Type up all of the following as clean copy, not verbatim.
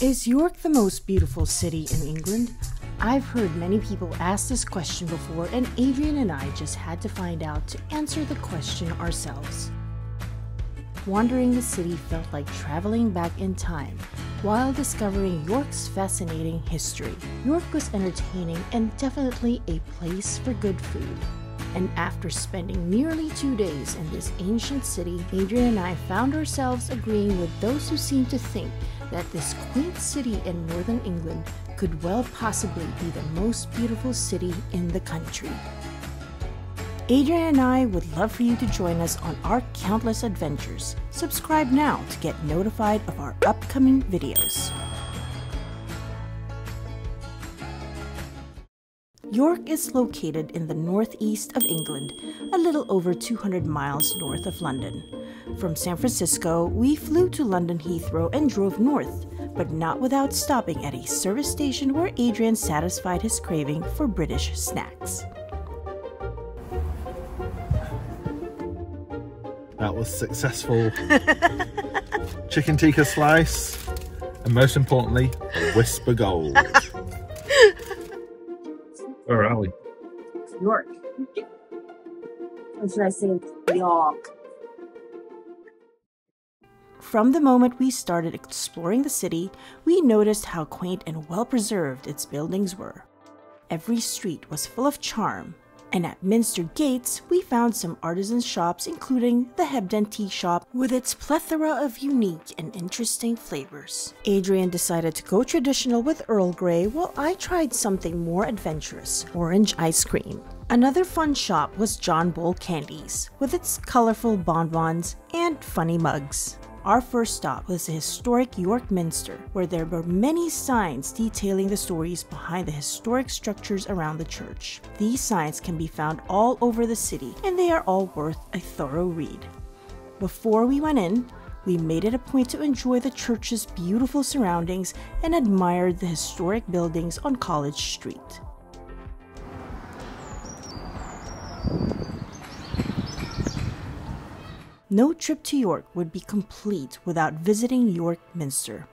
Is York the most beautiful city in England? I've heard many people ask this question before, and Adrian and I just had to find out to answer the question ourselves. Wandering the city felt like traveling back in time while discovering York's fascinating history. York was entertaining and definitely a place for good food. And after spending nearly 2 days in this ancient city, Adrian and I found ourselves agreeing with those who seem to think that this quaint city in northern England could well possibly be the most beautiful city in the country. Adrian and I would love for you to join us on our countless adventures. Subscribe now to get notified of our upcoming videos. York is located in the northeast of England, a little over 200 miles north of London. From San Francisco, we flew to London Heathrow and drove north, but not without stopping at a service station where Adrian satisfied his craving for British snacks. That was successful. Chicken tikka slice, and most importantly, a Whisper Gold. Where are we? York. What should I say? York. From the moment we started exploring the city, we noticed how quaint and well-preserved its buildings were. Every street was full of charm. And at Minster Gates, we found some artisan shops, including the Hebden Tea Shop with its plethora of unique and interesting flavors. Adrian decided to go traditional with Earl Grey, while I tried something more adventurous, orange ice cream. Another fun shop was John Bull Candies, with its colorful bonbons and funny mugs. Our first stop was the historic York Minster, where there were many signs detailing the stories behind the historic structures around the church. These signs can be found all over the city, and they are all worth a thorough read. Before we went in, we made it a point to enjoy the church's beautiful surroundings and admired the historic buildings on College Street. No trip to York would be complete without visiting York Minster.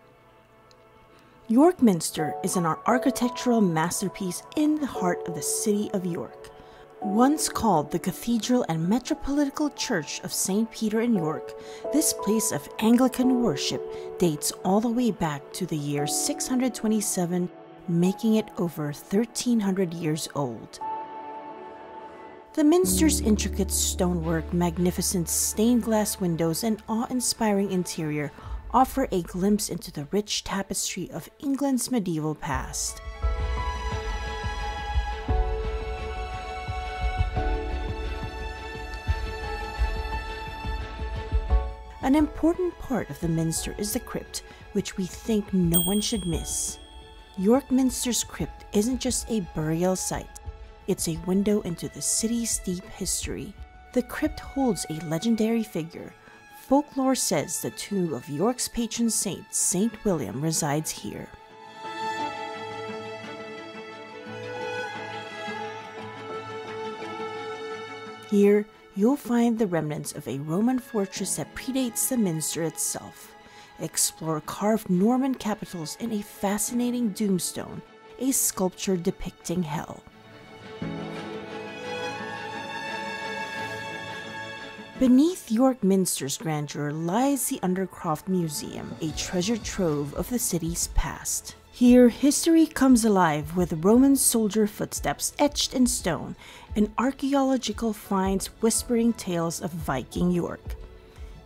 York Minster is an architectural masterpiece in the heart of the city of York. Once called the Cathedral and Metropolitan Church of St. Peter in York, this place of Anglican worship dates all the way back to the year 627, making it over 1,300 years old. The Minster's intricate stonework, magnificent stained glass windows, and awe-inspiring interior offer a glimpse into the rich tapestry of England's medieval past. An important part of the Minster is the crypt, which we think no one should miss. York Minster's crypt isn't just a burial site. It's a window into the city's deep history. The crypt holds a legendary figure. Folklore says the tomb of York's patron saint, St. William, resides here. Here, you'll find the remnants of a Roman fortress that predates the Minster itself. Explore carved Norman capitals and a fascinating tombstone, a sculpture depicting hell. Beneath York Minster's grandeur lies the Undercroft Museum, a treasure trove of the city's past. Here, history comes alive with Roman soldier footsteps etched in stone and archaeological finds whispering tales of Viking York.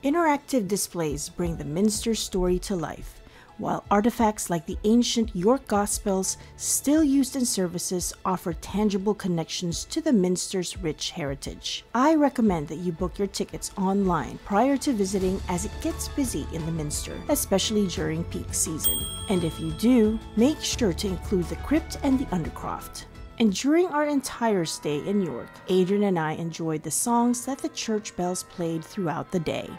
Interactive displays bring the Minster story to life, while artifacts like the ancient York Gospels, still used in services, offer tangible connections to the Minster's rich heritage. I recommend that you book your tickets online prior to visiting, as it gets busy in the Minster, especially during peak season. And if you do, make sure to include the Crypt and the Undercroft. And during our entire stay in York, Adrian and I enjoyed the songs that the church bells played throughout the day.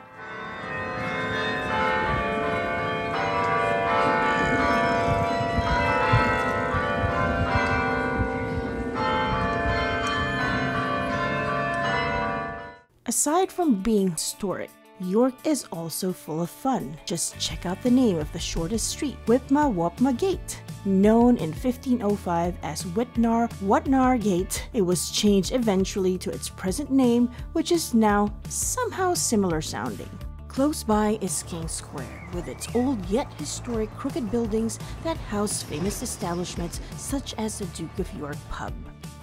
Aside from being historic, York is also full of fun. Just check out the name of the shortest street, Whip-Ma-Whop-Ma-Gate. Known in 1505 as Whitnar Gate, it was changed eventually to its present name, which is now somehow similar sounding. Close by is King's Square, with its old yet historic crooked buildings that house famous establishments such as the Duke of York pub.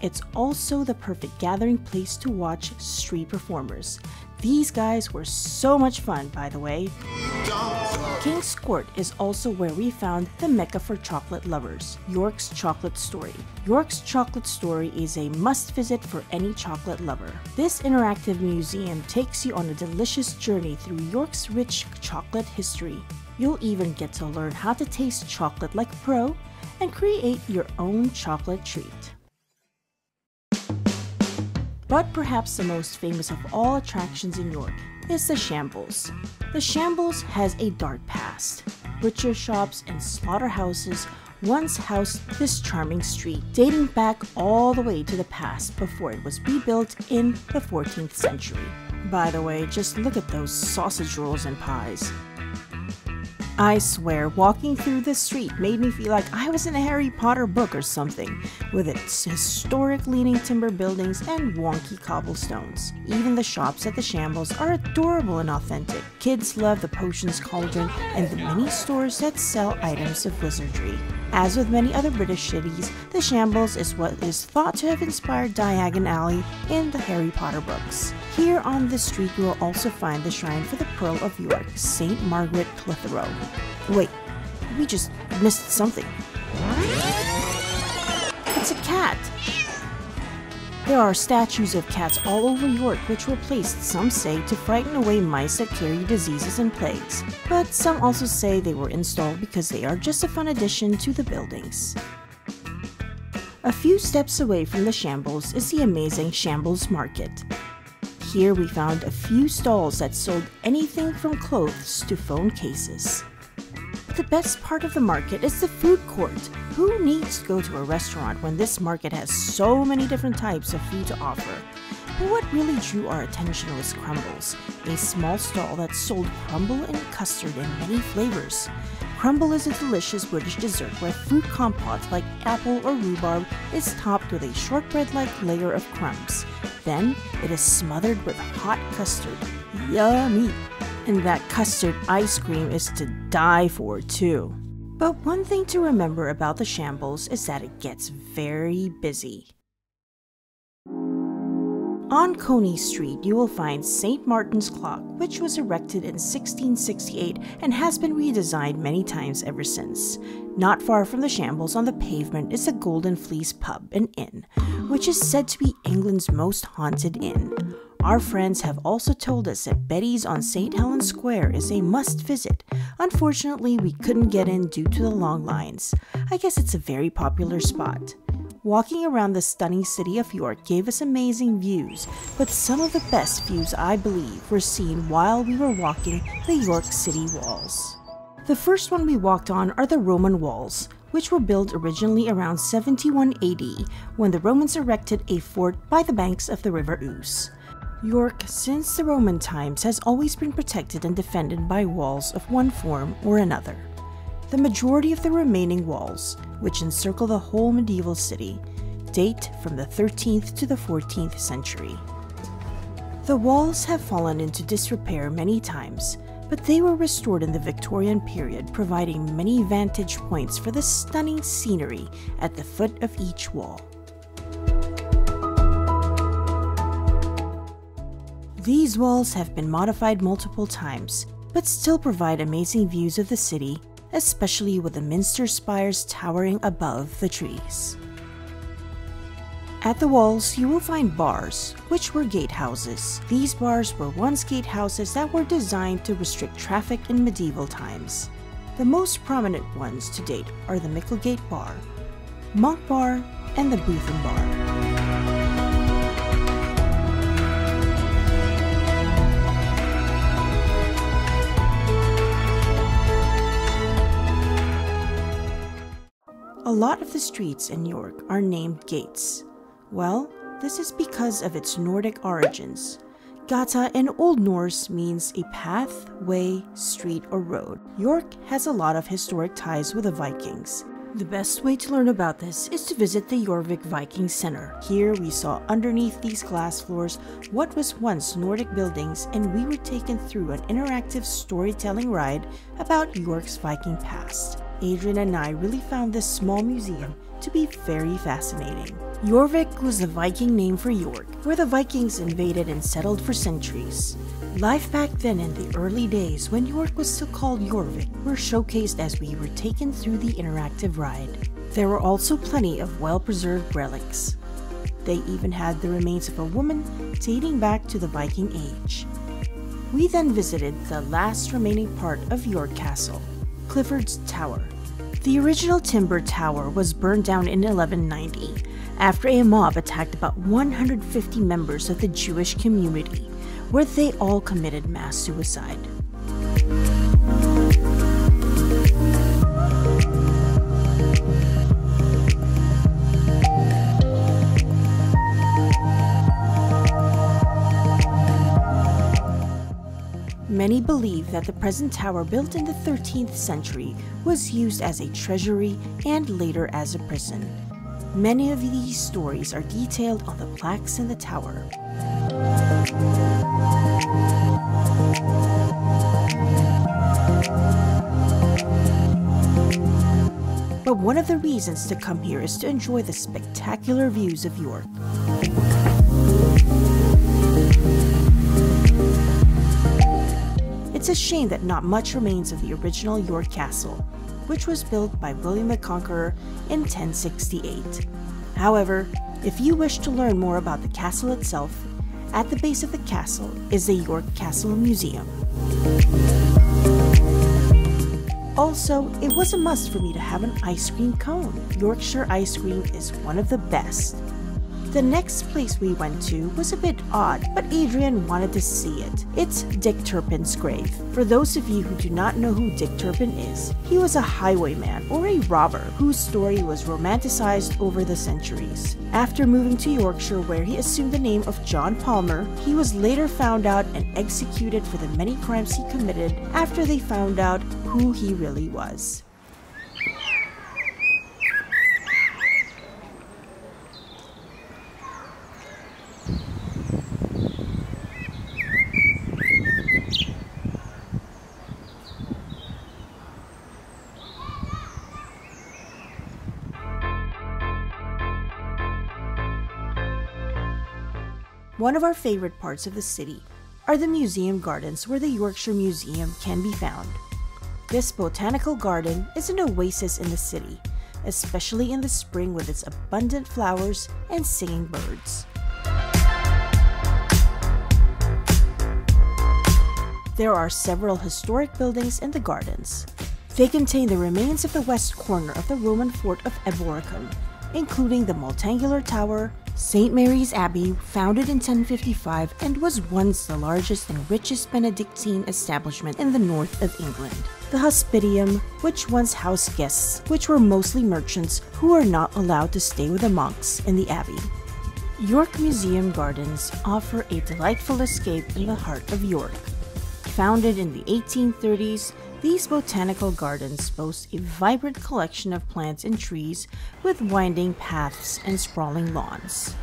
It's also the perfect gathering place to watch street performers. These guys were so much fun, by the way. King's Court is also where we found the mecca for chocolate lovers, York's Chocolate Story. York's Chocolate Story is a must-visit for any chocolate lover. This interactive museum takes you on a delicious journey through York's rich chocolate history. You'll even get to learn how to taste chocolate like a pro and create your own chocolate treat. But perhaps the most famous of all attractions in York is the Shambles. The Shambles has a dark past. Butcher shops and slaughterhouses once housed this charming street, dating back all the way to the past before it was rebuilt in the 14th century. By the way, just look at those sausage rolls and pies. I swear, walking through this street made me feel like I was in a Harry Potter book or something, with its historic leaning timber buildings and wonky cobblestones. Even the shops at the Shambles are adorable and authentic. Kids love the potions cauldron and the many stores that sell items of wizardry. As with many other British cities, the Shambles is what is thought to have inspired Diagon Alley in the Harry Potter books. Here on this street you will also find the shrine for the Pearl of York, St. Margaret Clitheroe. Wait, we just missed something. It's a cat! There are statues of cats all over York which were placed, some say, to frighten away mice that carry diseases and plagues, but some also say they were installed because they are just a fun addition to the buildings. A few steps away from the Shambles is the amazing Shambles Market. Here we found a few stalls that sold anything from clothes to phone cases. The best part of the market is the food court. Who needs to go to a restaurant when this market has so many different types of food to offer? But what really drew our attention was Crumbles, a small stall that sold crumble and custard in many flavors. Crumble is a delicious British dessert where fruit compote like apple or rhubarb is topped with a shortbread-like layer of crumbs. Then it is smothered with hot custard. Yummy! And that custard ice cream is to die for too. But one thing to remember about the Shambles is that it gets very busy. On Coney Street you will find St. Martin's Clock, which was erected in 1668 and has been redesigned many times ever since. Not far from the Shambles on the pavement is the Golden Fleece Pub and Inn, which is said to be England's most haunted inn. Our friends have also told us that Betty's on St. Helen's Square is a must-visit. Unfortunately, we couldn't get in due to the long lines. I guess it's a very popular spot. Walking around the stunning city of York gave us amazing views, but some of the best views, I believe, were seen while we were walking the York City Walls. The first one we walked on are the Roman Walls, which were built originally around 71 AD, when the Romans erected a fort by the banks of the River Ouse. York, since the Roman times, has always been protected and defended by walls of one form or another. The majority of the remaining walls, which encircle the whole medieval city, date from the 13th to the 14th century. The walls have fallen into disrepair many times, but they were restored in the Victorian period, providing many vantage points for the stunning scenery at the foot of each wall. These walls have been modified multiple times, but still provide amazing views of the city, especially with the Minster spires towering above the trees. At the walls, you will find bars, which were gatehouses. These bars were once gatehouses that were designed to restrict traffic in medieval times. The most prominent ones to date are the Micklegate Bar, Monk Bar, and the Bootham Bar. A lot of the streets in York are named Gates. Well, this is because of its Nordic origins. Gata in Old Norse means a path, way, street, or road. York has a lot of historic ties with the Vikings. The best way to learn about this is to visit the Jorvik Viking Center. Here we saw underneath these glass floors what was once Nordic buildings, and we were taken through an interactive storytelling ride about York's Viking past. Adrian and I really found this small museum to be very fascinating. Jorvik was the Viking name for York, where the Vikings invaded and settled for centuries. Life back then in the early days, when York was still called Jorvik, were showcased as we were taken through the interactive ride. There were also plenty of well-preserved relics. They even had the remains of a woman dating back to the Viking Age. We then visited the last remaining part of York Castle, Clifford's Tower. The original timber tower was burned down in 1190 after a mob attacked about 150 members of the Jewish community, where they all committed mass suicide. Many believe that the present tower, built in the 13th century, was used as a treasury and later as a prison. Many of these stories are detailed on the plaques in the tower. But one of the reasons to come here is to enjoy the spectacular views of York. It's a shame that not much remains of the original York Castle, which was built by William the Conqueror in 1068. However, if you wish to learn more about the castle itself, at the base of the castle is the York Castle Museum. Also, it was a must for me to have an ice cream cone. Yorkshire ice cream is one of the best. The next place we went to was a bit odd, but Adrian wanted to see it. It's Dick Turpin's grave. For those of you who do not know who Dick Turpin is, he was a highwayman or a robber whose story was romanticized over the centuries. After moving to Yorkshire, where he assumed the name of John Palmer, he was later found out and executed for the many crimes he committed after they found out who he really was. One of our favorite parts of the city are the museum gardens, where the Yorkshire Museum can be found. This botanical garden is an oasis in the city, especially in the spring with its abundant flowers and singing birds. There are several historic buildings in the gardens. They contain the remains of the west corner of the Roman fort of Eboracum, including the multangular tower, St. Mary's Abbey, founded in 1055 and was once the largest and richest Benedictine establishment in the north of England. The Hospitium, which once housed guests, which were mostly merchants who were not allowed to stay with the monks in the abbey. York Museum Gardens offer a delightful escape in the heart of York. Founded in the 1830s, these botanical gardens boast a vibrant collection of plants and trees with winding paths and sprawling lawns.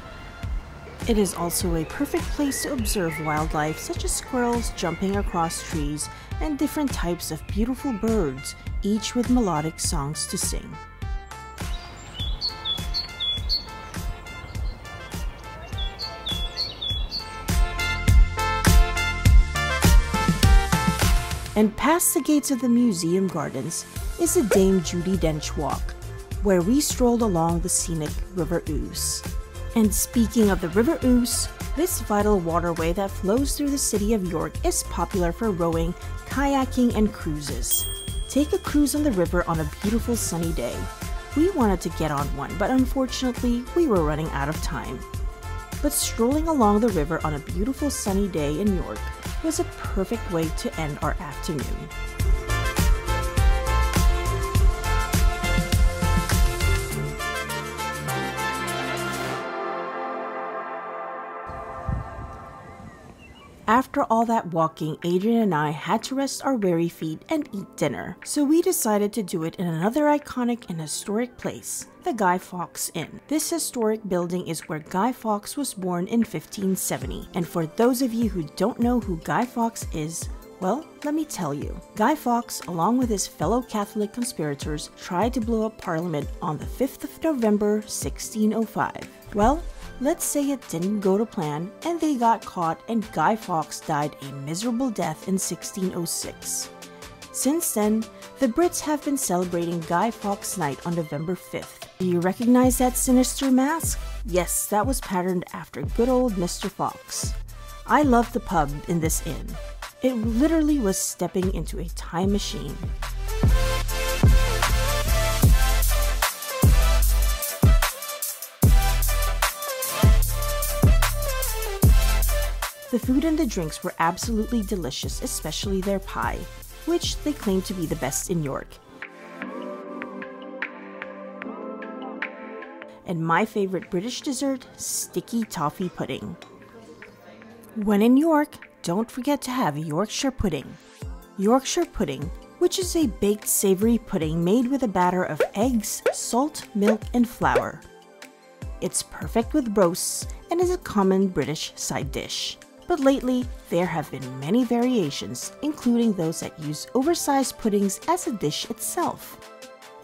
It is also a perfect place to observe wildlife, such as squirrels jumping across trees and different types of beautiful birds, each with melodic songs to sing. And past the gates of the museum gardens is the Dame Judy Dench Walk, where we strolled along the scenic River Ouse. And speaking of the River Ouse, this vital waterway that flows through the city of York is popular for rowing, kayaking, and cruises. Take a cruise on the river on a beautiful sunny day. We wanted to get on one, but unfortunately, we were running out of time. But strolling along the river on a beautiful sunny day in York was a perfect way to end our afternoon. After all that walking, Adrian and I had to rest our weary feet and eat dinner, so we decided to do it in another iconic and historic place, the Guy Fawkes Inn. This historic building is where Guy Fawkes was born in 1570, and for those of you who don't know who Guy Fawkes is, well, let me tell you. Guy Fawkes, along with his fellow Catholic conspirators, tried to blow up Parliament on the 5th of November, 1605. Well, let's say it didn't go to plan, and they got caught, and Guy Fawkes died a miserable death in 1606. Since then, the Brits have been celebrating Guy Fawkes Night on November 5th. Do you recognize that sinister mask? Yes, that was patterned after good old Mr. Fawkes. I love the pub in this inn. It literally was stepping into a time machine. The food and the drinks were absolutely delicious, especially their pie, which they claim to be the best in York. And my favorite British dessert, sticky toffee pudding. When in York, don't forget to have Yorkshire pudding. Yorkshire pudding, which is a baked savory pudding made with a batter of eggs, salt, milk, and flour. It's perfect with roasts and is a common British side dish. But lately, there have been many variations, including those that use oversized puddings as a dish itself.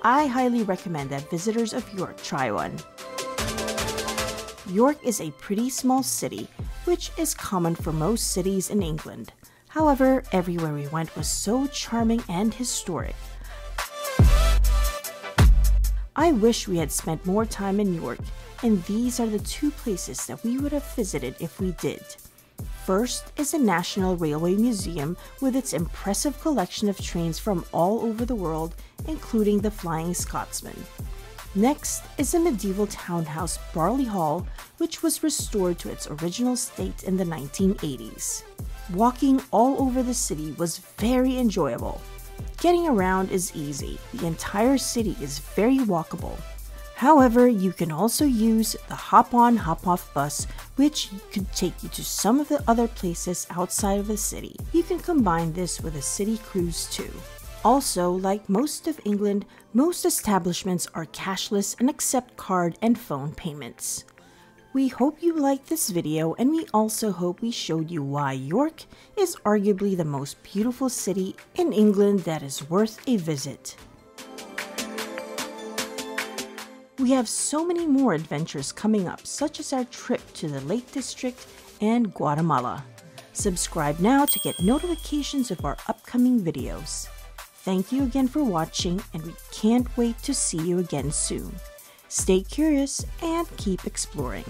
I highly recommend that visitors of York try one. York is a pretty small city, which is common for most cities in England. However, everywhere we went was so charming and historic. I wish we had spent more time in York, and these are the two places that we would have visited if we did. First is the National Railway Museum with its impressive collection of trains from all over the world, including the Flying Scotsman. Next is the medieval townhouse Barley Hall, which was restored to its original state in the 1980s. Walking all over the city was very enjoyable. Getting around is easy. The entire city is very walkable. However, you can also use the hop-on, hop-off bus, which could take you to some of the other places outside of the city. You can combine this with a city cruise too. Also, like most of England, most establishments are cashless and accept card and phone payments. We hope you liked this video, and we also hope we showed you why York is arguably the most beautiful city in England that is worth a visit. We have so many more adventures coming up, such as our trip to the Lake District and Guatemala. Subscribe now to get notifications of our upcoming videos. Thank you again for watching, and we can't wait to see you again soon. Stay curious and keep exploring.